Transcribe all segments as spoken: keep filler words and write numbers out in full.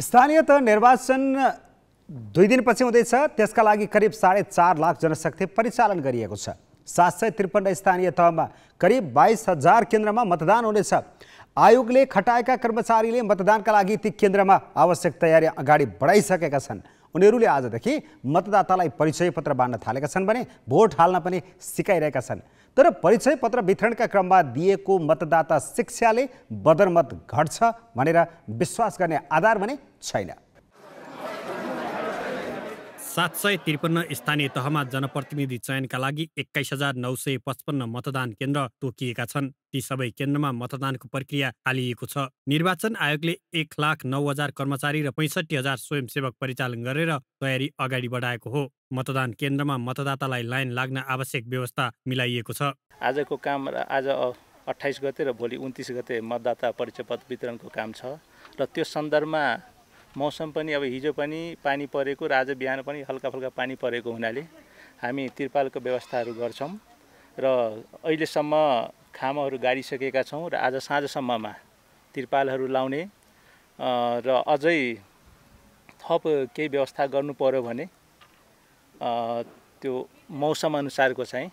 स्थानीय तह निर्वाचन दुई दिन पछि हुँदैछ। त्यसका लागि करिब साढ़े चार लाख जनशक्ति परिचालन गरिएको छ। सात सय त्रिपन्न स्थानीय तहमा करिब बाईस हजार केन्द्रमा मतदान हुनेछ। आयोगले खटाएका कर्मचारीले मतदानका लागि ती केन्द्रमा आवश्यक तयारी अगाडि बढाइसकेका छन्। उनीहरूले आजदेखि मतदातालाई परिचय पत्र बाँड्न थालेका छन् भने भोट हाल्न पनि सिकाइरहेका छन्। तर परिचय पत्र वितरणका क्रममा दिएको मतदाता शिक्षाले बदरमत घट्छ भनेर विश्वास गर्ने आधार भने छैन। सात सय त्रिपन्न स्थानीय तहमा जनप्रतिनिधि चयनका लागि एक्काइस हजार नौ सय पचपन्न मतदान केन्द्र तोकिएका छन्। ती सबै केन्द्रमा मतदानको प्रक्रिया हालिएको छ। निर्वाचन आयोगले एक लाख नौ हजार कर्मचारी र पैंसठी हजार स्वयंसेवक परिचालन गरेर तयारी अगाडि बढाएको हो। मतदान केन्द्रमा मतदातालाई लाइन लाग्न आवश्यक व्यवस्था मिलाइएको छ। आजको काम आज अठाइस गते र भोलि उन्तीस गते मतदाता परिचय पत्र वितरणको काम छ र त्यो सन्दर्भमा मौसम पनि अब हिजो पनि पानी परेको र आज बिहान पनि हल्का फुल्का पानी परेको हुनाले हामी तिरपालको व्यवस्थाहरू गर्छौं र अहिलेसम्म खामहरू गाडिसकेका छौं र आज साँझसम्ममा तिरपालहरू लाउने र अझै थप केही व्यवस्था गर्नु पर्यो भने त्यो मौसम अनुसारको चाहिँ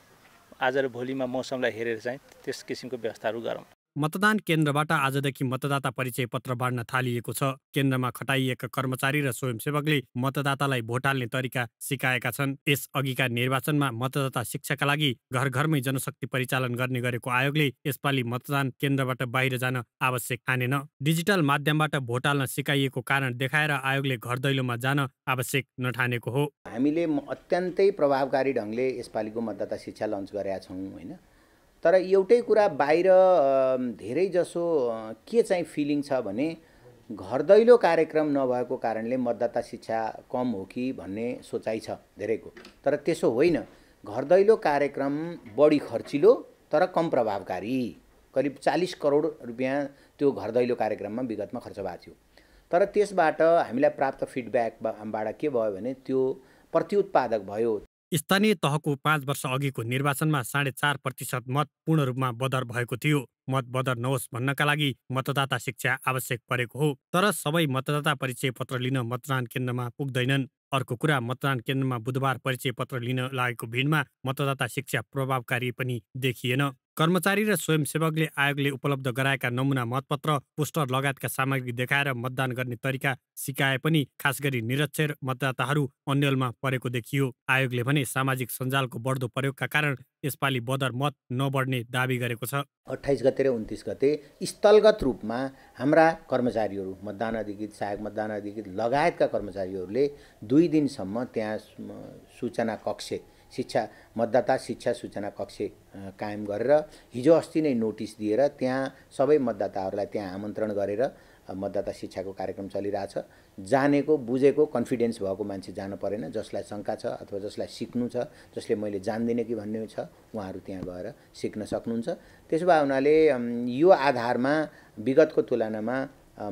आज र भोलिमा मौसमलाई हेरेर चाहिँ त्यस किसिमको व्यवस्थाहरू गरौं। मतदान केन्द्रबाट आजदेखि मतदाता परिचय पत्र बाँड्न थालिएको छ। केन्द्रमा खटाइएका कर्मचारी र स्वयंसेवकले मतदातालाई भोट हाल्ने तरिका सिकाएका छन्। यस अघिका निर्वाचनमा मतदाता शिक्षाका लागि घर घरमै जनशक्ति परिचालन गर्ने गरेको आयोगले यसपालि मतदान केन्द्रबाट बाहिर जान आवश्यक ठानेन। डिजिटल माध्यमबाट भोट हाल्न सिकाइएको कारण देखाएर आयोगले घर दैलोमा जान आवश्यक नठानेको हो। हामीले अत्यन्तै प्रभावकारी ढङ्गले यसपालिको मतदाता शिक्षा लन्च गरेका छौँ होइन। तर एउटै कुरा बाहिर धेरै जसो के चाहिँ फिलिङ छ भने घर दैलो कार्यक्रम नभएको कारणले मतदाता शिक्षा कम हो कि भन्ने सोचाइ छ धेरैको। तर त्यसो होइन, घर दैलो कार्यक्रम बढी खर्चिलो तर कम प्रभावकारी। करिब चालीस करोड रुपैयाँ त्यो घर दैलो कार्यक्रममा विगतमा खर्च भएको थियो। तर त्यसबाट हामीलाई प्राप्त फिडब्याकबाट के भयो भने त्यो प्रत्युत्पादक भयो। स्थानीय तहको पाँच वर्ष अघिको निर्वाचनमा साढे चार प्रतिशत मत पूर्ण रूपमा बदर भएको थियो। मत बदर नहोस् भन्नका लागि मतदाता शिक्षा आवश्यक परेको हो। तर सबै मतदाता परिचय पत्र लिन मतदान केन्द्रमा पुग्दैनन्। अर्को कुरा, मतदान केन्द्रमा बुधबार परिचय पत्र लिन लागेको भिडमा मतदाता शिक्षा प्रभावकारी पनि देखिएन। कर्मचारी र स्वयंसेवकले आयोगले उपलब्ध गराएका नमुना मतपत्र, पोस्टर लगायतका सामग्री देखाएर मतदान गर्ने तरिका सिकाए पनि खास गरी निरक्षर मतदाताहरू अन्यलमा परेको देखियो। आयोगले भने सामाजिक सञ्जालको बढ्दो प्रयोगका कारण यसपालि बदर मत नबढ्ने दावी गरेको छ। अट्ठाइस गते र उन्तीस गते स्थलगत रूपमा हाम्रा कर्मचारीहरू मतदान अधिकृत, सहायक मतदान अधिकृत लगायतका कर्मचारीहरूले दुई दिनसम्म त्यहाँ सूचना कक्ष, शिक्षा मतदाता शिक्षा सूचना कक्ष कायम गरेर हिजो अस्ति नै नोटिस दिएर त्यहाँ सबै मतदाताहरूलाई त्यहाँ आमन्त्रण गरेर मतदाता शिक्षाको कार्यक्रम चलिरहेछ। जानेको बुझेको कन्फिडेन्स भएको मान्छे जान परेन। जसलाई शङ्का छ अथवा जसलाई सिक्नु छ, जसले मैले जान्दिनँ कि भन्ने छ, उहाँहरू त्यहाँ गएर सिक्न सक्नुहुन्छ। त्यसो भए हुनाले यो आधारमा विगतको तुलनामा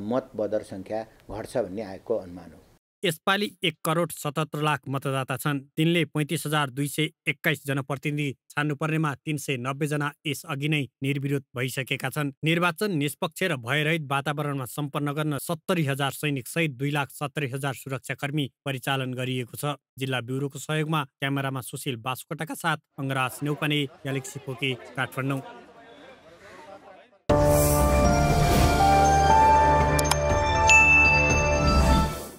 मत बदर सङ्ख्या घट्छ भन्ने आएको अनुमान हो। यसपालि एक करोड सतहत्तर लाख मतदाता छन्। तिनले पैंतीस हजार दुई सय एक्काइस जनप्रतिनिधि छान्नुपर्नेमा तीन सय नब्बे जना यस अघि नै निर्विरोध भइसकेका छन्। निर्वाचन निष्पक्ष र भयरहित वातावरणमा सम्पन्न गर्न सत्तरी हजार सैनिक सहित दुई लाख सत्तरी हजार सुरक्षाकर्मी परिचालन गरिएको छ। जिल्ला ब्युरोको सहयोगमा क्यामेरामा सुशील बास्कोटाका साथ अंगराज नेउपाने, ग्यालेक्सी फोके, काठमाडौँ।